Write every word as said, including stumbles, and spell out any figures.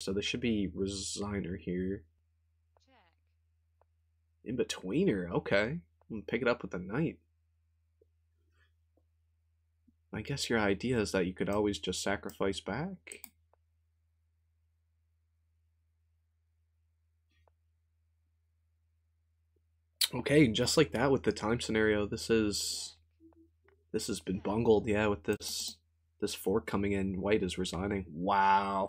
So there should be Resigner here. In betweener, okay. I'm gonna pick it up with the knight. I guess your idea is that you could always just sacrifice back. Okay, and just like that with the time scenario, this is this has been bungled, yeah, with this this fork coming in, white is resigning. Wow.